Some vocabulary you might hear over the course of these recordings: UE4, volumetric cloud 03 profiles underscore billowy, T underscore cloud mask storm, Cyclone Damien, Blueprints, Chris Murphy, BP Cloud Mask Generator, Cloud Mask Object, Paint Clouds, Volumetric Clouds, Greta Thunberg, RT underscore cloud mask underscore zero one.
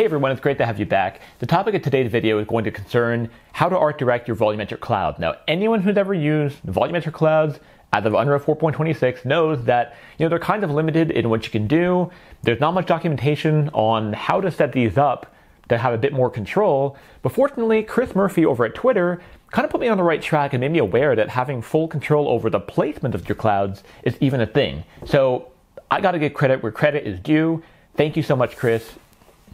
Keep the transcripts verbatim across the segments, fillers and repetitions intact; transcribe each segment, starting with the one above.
Hey everyone, it's great to have you back. The topic of today's video is going to concern how to art direct your volumetric cloud. Now, anyone who's ever used volumetric clouds as of Unreal four point twenty-six knows that you know they're kind of limited in what you can do. There's not much documentation on how to set these up to have a bit more control. But fortunately, Chris Murphy over at Twitter kind of put me on the right track and made me aware that having full control over the placement of your clouds is even a thing. So I gotta give credit where credit is due. Thank you so much, Chris.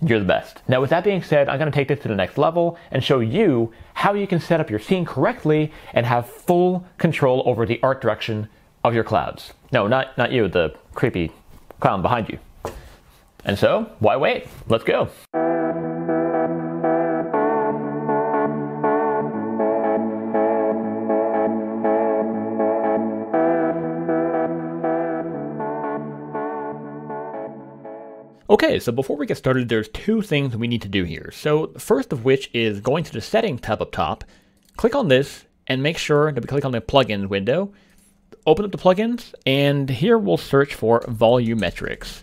You're the best. Now, with that being said, I'm going to take this to the next level and show you how you can set up your scene correctly and have full control over the art direction of your clouds. No, not, not you, the creepy clown behind you. And so, why wait? Let's go. Okay, so before we get started, there's two things we need to do here. So the first of which is going to the Settings tab up top, click on this, and make sure that we click on the Plugins window. Open up the plugins, and here we'll search for Volumetrics.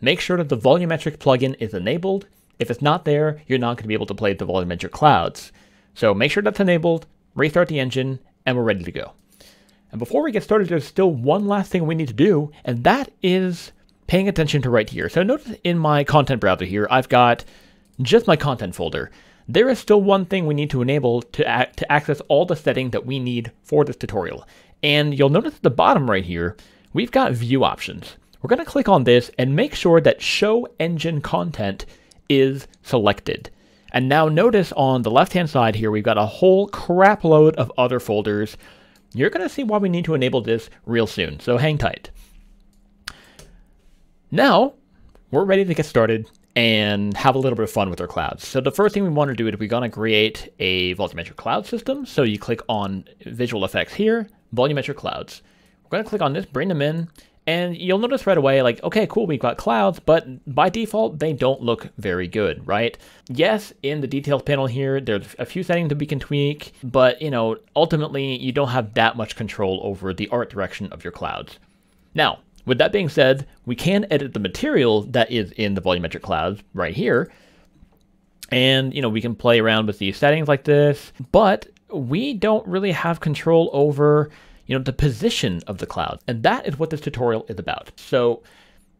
Make sure that the Volumetric plugin is enabled. If it's not there, you're not going to be able to play the volumetric clouds. So make sure that's enabled, restart the engine, and we're ready to go. And before we get started, there's still one last thing we need to do, and that is paying attention to right here. So notice in my content browser here, I've got just my content folder. There is still one thing we need to enable to, act, to access all the settings that we need for this tutorial. And you'll notice at the bottom right here, we've got view options. We're gonna click on this and make sure that show engine content is selected. And now notice on the left-hand side here, we've got a whole crap load of other folders. You're gonna see why we need to enable this real soon, so hang tight. Now, we're ready to get started and have a little bit of fun with our clouds. So the first thing we want to do is we're going to create a volumetric cloud system. So you click on Visual Effects here, Volumetric Clouds. We're going to click on this, bring them in, and you'll notice right away, like, okay, cool, we've got clouds, but by default, they don't look very good, right? Yes, in the details panel here, there's a few settings that we can tweak, but, you know, ultimately, you don't have that much control over the art direction of your clouds. Now, with that being said, we can edit the material that is in the volumetric clouds right here. And, you know, we can play around with these settings like this, but we don't really have control over, you know, the position of the cloud. And that is what this tutorial is about. So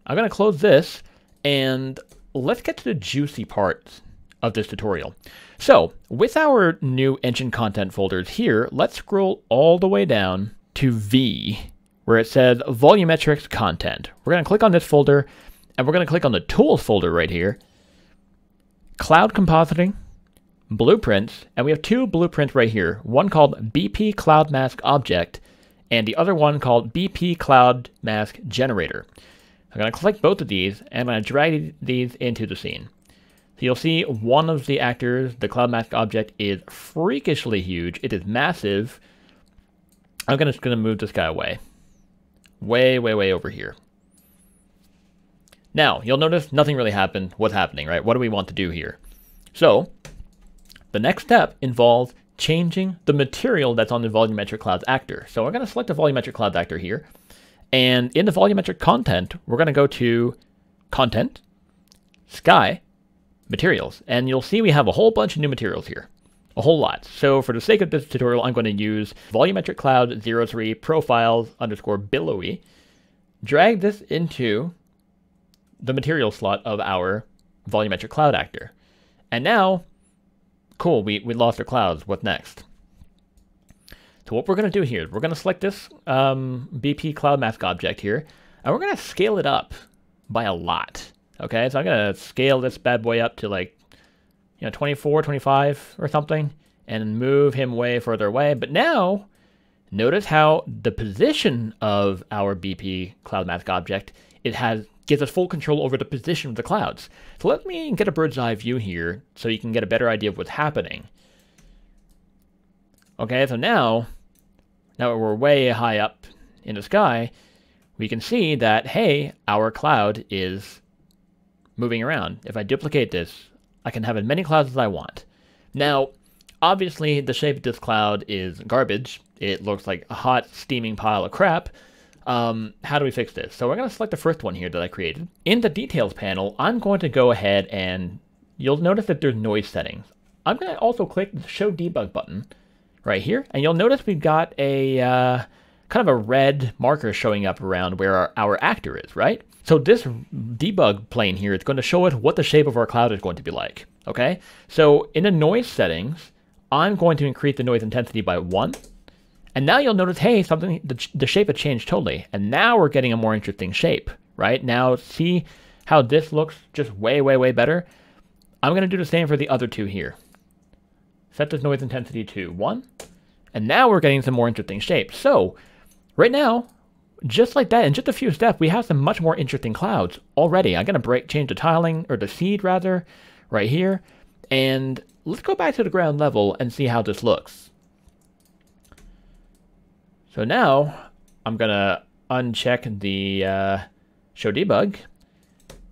I'm going to close this and let's get to the juicy parts of this tutorial. So with our new engine content folders here, let's scroll all the way down to V, where it says Volumetrics Content. We're going to click on this folder, and we're going to click on the Tools folder right here, Cloud Compositing, Blueprints, and we have two blueprints right here, one called B P Cloud Mask Object, and the other one called B P Cloud Mask Generator. I'm going to click both of these, and I'm going to drag these into the scene. So you'll see one of the actors, the Cloud Mask Object, is freakishly huge. It is massive. I'm gonna, just going to move this guy away. Way, way, way over here. Now, you'll notice nothing really happened. What's happening, right? What do we want to do here? So, the next step involves changing the material that's on the volumetric clouds actor. So we're going to select the volumetric clouds actor here. And in the volumetric content, we're going to go to Content, Sky, Materials. And you'll see we have a whole bunch of new materials here. A whole lot. So for the sake of this tutorial, I'm going to use volumetric cloud zero three profiles underscore billowy. Drag this into the material slot of our volumetric cloud actor. And now, cool, we, we lost our clouds. What's next? So what we're going to do here is we're going to select this um, B P cloud mask object here, and we're going to scale it up by a lot. Okay, so I'm going to scale this bad boy up to like, you know, twenty-four, twenty-five or something, and move him way further away. But now, notice how the position of our B P Cloud Mask object, it has gives us full control over the position of the clouds. So let me get a bird's eye view here so you can get a better idea of what's happening. Okay, so now, now we're way high up in the sky, we can see that, hey, our cloud is moving around. If I duplicate this, I can have as many clouds as I want. Now, obviously, the shape of this cloud is garbage. It looks like a hot, steaming pile of crap. Um, how do we fix this? So we're going to select the first one here that I created. In the Details panel, I'm going to go ahead and you'll notice that there's noise settings. I'm going to also click the Show Debug button right here, and you'll notice we've got a uh, kind of a red marker showing up around where our, our actor is, right? So this debug plane here is going to show us what the shape of our cloud is going to be like, okay? So in the noise settings, I'm going to increase the noise intensity by one. And now you'll notice, hey, something the, the shape had changed totally. And now we're getting a more interesting shape, right? Now see how this looks just way, way, way better. I'm going to do the same for the other two here. Set this noise intensity to one. And now we're getting some more interesting shapes. So right now, just like that, in just a few steps, we have some much more interesting clouds already. I'm going to break, change the tiling, or the seed rather, right here. And let's go back to the ground level and see how this looks. So now I'm going to uncheck the uh, show debug.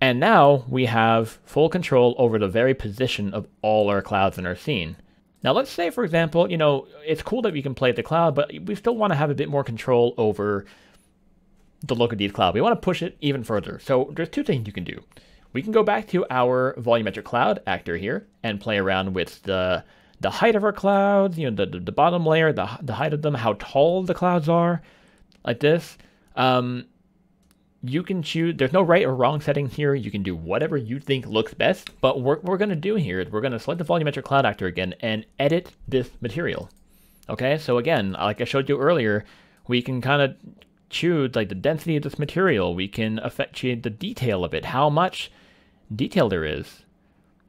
And now we have full control over the very position of all our clouds in our scene. Now let's say, for example, you know, it's cool that we can play the cloud, but we still want to have a bit more control over the look of these clouds. We want to push it even further. So there's two things you can do. We can go back to our volumetric cloud actor here and play around with the the height of our clouds, you know, the, the, the bottom layer, the, the height of them, how tall the clouds are, like this. Um, you can choose, there's no right or wrong setting here. You can do whatever you think looks best. But what we're going to do here is we're going to select the volumetric cloud actor again and edit this material. Okay, so again, like I showed you earlier, we can kind of choose like the density of this material. We can effectuate the detail of it, how much detail there is.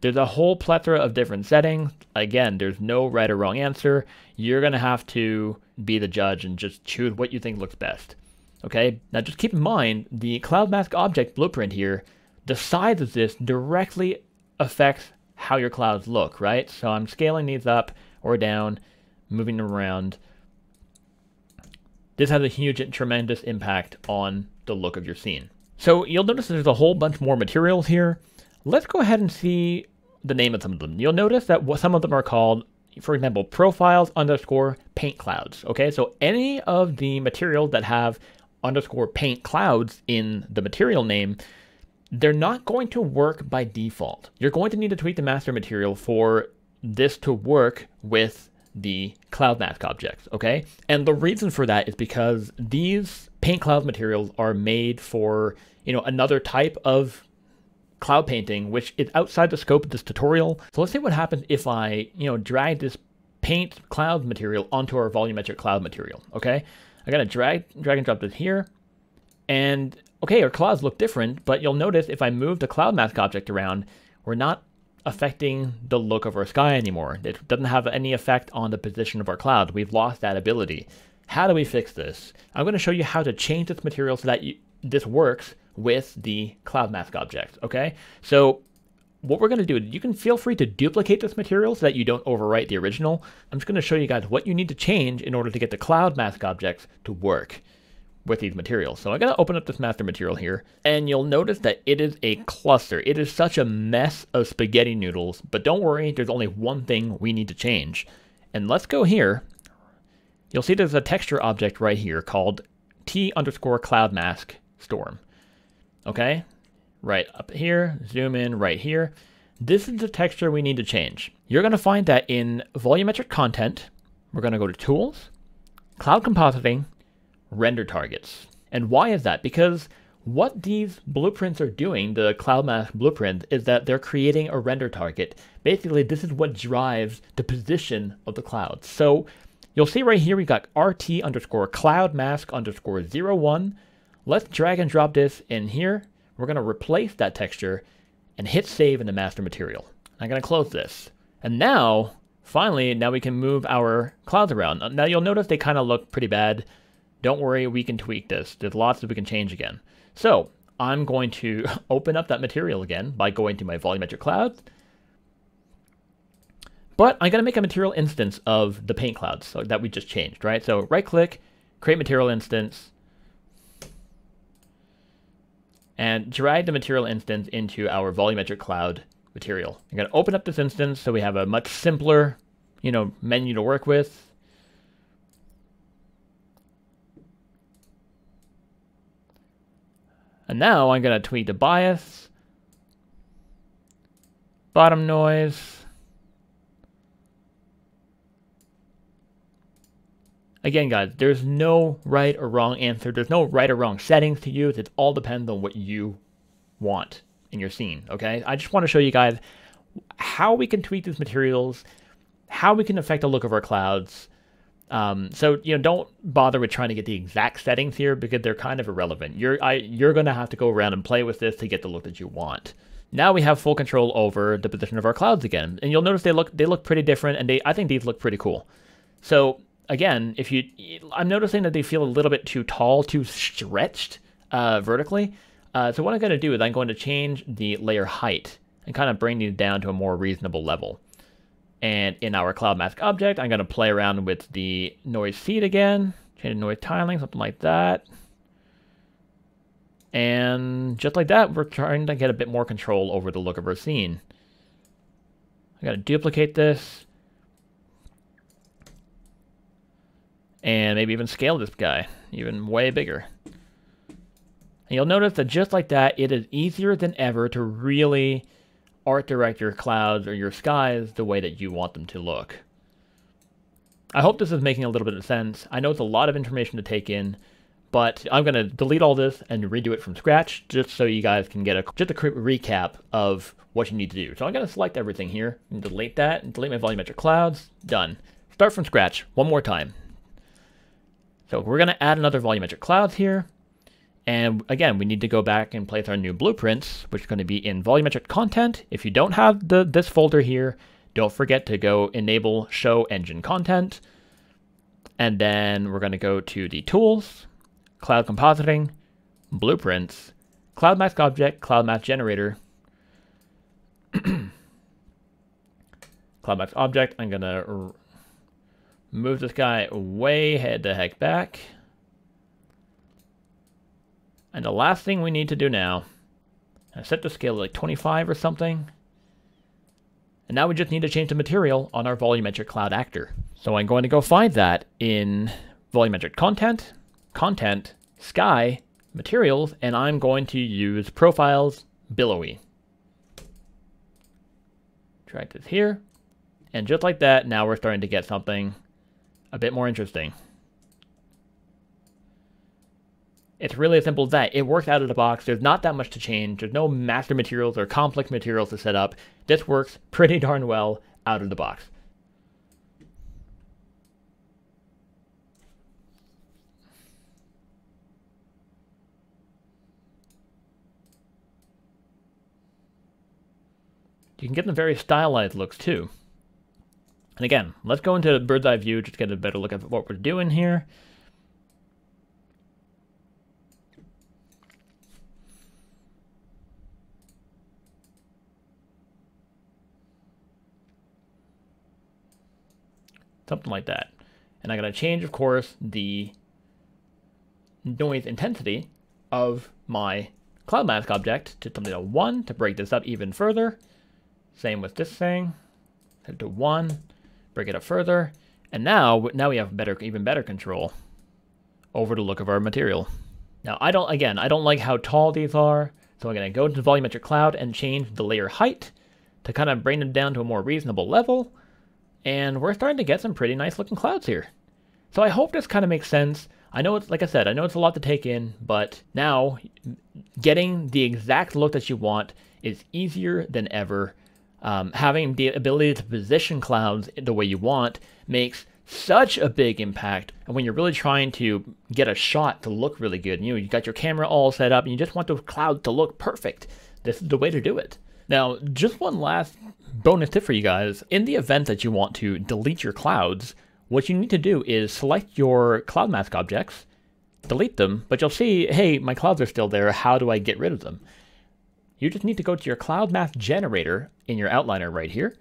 There's a whole plethora of different settings. Again, there's no right or wrong answer. You're going to have to be the judge and just choose what you think looks best. Okay, now just keep in mind, the Cloud Mask Object blueprint here, the size of this directly affects how your clouds look, right? So I'm scaling these up or down, moving them around. This has a huge and tremendous impact on the look of your scene. So you'll notice there's a whole bunch more materials here. Let's go ahead and see the name of some of them. You'll notice that some of them are called, for example, profiles underscore paint clouds. Okay, so any of the materials that have underscore paint clouds in the material name, they're not going to work by default. You're going to need to tweak the master material for this to work with the cloud mask objects, okay? And the reason for that is because these paint cloud materials are made for, you know, another type of cloud painting, which is outside the scope of this tutorial. So let's see what happens if I, you know, drag this paint cloud material onto our volumetric cloud material. Okay, I'm gonna drag, drag and drop this here, and okay, our clouds look different. But you'll notice if I move the cloud mask object around, we're not affecting the look of our sky anymore. It doesn't have any effect on the position of our cloud. We've lost that ability. How do we fix this? I'm going to show you how to change this material so that you, this works with the cloud mask object. Okay, so what we're going to do, you can feel free to duplicate this material so that you don't overwrite the original. I'm just going to show you guys what you need to change in order to get the cloud mask objects to work with these materials. So I'm going to open up this master material here, and you'll notice that it is a cluster. It is such a mess of spaghetti noodles, but don't worry, there's only one thing we need to change. And let's go here. You'll see there's a texture object right here called T underscore cloud mask storm. Okay, right up here, zoom in right here. This is the texture we need to change. You're going to find that in volumetric content, we're going to go to tools, cloud compositing, render targets. And why is that? Because what these blueprints are doing, the cloud mask blueprint, is that they're creating a render target. Basically, this is what drives the position of the cloud. So you'll see right here, we've got R T underscore cloud mask underscore zero one. Let's drag and drop this in here. We're going to replace that texture and hit save in the master material. I'm going to close this. And now, finally, now we can move our clouds around. Now you'll notice they kind of look pretty bad. Don't worry, we can tweak this. There's lots that we can change again. So I'm going to open up that material again by going to my volumetric clouds. But I'm going to make a material instance of the paint clouds so that we just changed, right? So right click, create material instance, and drag the material instance into our volumetric cloud material. I'm going to open up this instance so we have a much simpler, you know, menu to work with. And now I'm going to tweak the bias. bottom noise. Again, guys, there's no right or wrong answer. There's no right or wrong settings to use. It all depends on what you want in your scene, okay? I just want to show you guys how we can tweak these materials, how we can affect the look of our clouds. Um, so, you know, don't bother with trying to get the exact settings here because they're kind of irrelevant. You're, I, you're going to have to go around and play with this to get the look that you want. Now we have full control over the position of our clouds again. And you'll notice they look, they look pretty different, and they, I think these look pretty cool. So... Again, if you, I'm noticing that they feel a little bit too tall, too stretched uh, vertically. Uh, so what I'm going to do is I'm going to change the layer height and kind of bring these down to a more reasonable level. And in our cloud mask object, I'm going to play around with the noise seed again, change the noise tiling, something like that. And just like that, we're trying to get a bit more control over the look of our scene. I got to duplicate this. And maybe even scale this guy, even way bigger. And you'll notice that just like that, it is easier than ever to really art direct your clouds or your skies the way that you want them to look. I hope this is making a little bit of sense. I know it's a lot of information to take in, but I'm going to delete all this and redo it from scratch just so you guys can get a, just a quick recap of what you need to do. So I'm going to select everything here and delete that and delete my volumetric clouds. Done. Start from scratch one more time. So we're going to add another volumetric cloud here. And again, we need to go back and place our new blueprints, which is going to be in volumetric content. If you don't have the this folder here, don't forget to go enable show engine content. And then we're going to go to the tools, cloud compositing, blueprints, cloud mask object, cloud mask generator. Cloud mask object, I'm going to... move this guy way head the heck back. And the last thing we need to do now, I set the scale to like twenty-five or something. And now we just need to change the material on our volumetric cloud actor. So I'm going to go find that in volumetric content, content, sky, materials, and I'm going to use profiles billowy. Drag this here. And just like that, now we're starting to get something a bit more interesting. It's really as simple as that. It works out of the box. There's not that much to change. There's no master materials or complex materials to set up. This works pretty darn well out of the box. You can get them very stylized looks too. And again, let's go into the bird's eye view just to get a better look at what we're doing here. Something like that. And I'm going to change, of course, the noise intensity of my cloud mask object to something to one to break this up even further. Same with this thing. Set it to one. Break it up further, and now now we have better, even better control over the look of our material. Now I don't, again, I don't like how tall these are, so I'm going to go into volumetric cloud and change the layer height to kind of bring them down to a more reasonable level, and we're starting to get some pretty nice looking clouds here. So I hope this kind of makes sense. I know it's, like I said, I know it's a lot to take in, but now getting the exact look that you want is easier than ever. Um, having the ability to position clouds the way you want makes such a big impact. And when you're really trying to get a shot to look really good, you know, you got your camera all set up and you just want the cloud to look perfect, this is the way to do it. Now, just one last bonus tip for you guys. In the event that you want to delete your clouds, what you need to do is select your cloud mask objects, delete them, but you'll see, hey, my clouds are still there. How do I get rid of them? You just need to go to your cloud mask generator in your outliner right here,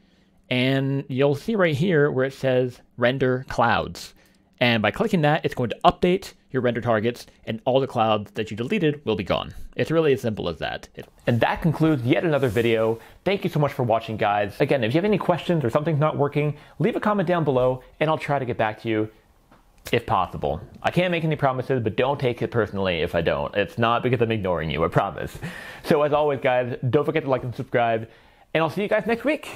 and you'll see right here where it says render clouds. And by clicking that, it's going to update your render targets, and all the clouds that you deleted will be gone. It's really as simple as that. And that concludes yet another video. Thank you so much for watching, guys. Again, if you have any questions or something's not working, leave a comment down below and I'll try to get back to you if possible. I can't make any promises, but don't take it personally if I don't. It's not because I'm ignoring you, I promise. So as always, guys, don't forget to like and subscribe, and I'll see you guys next week.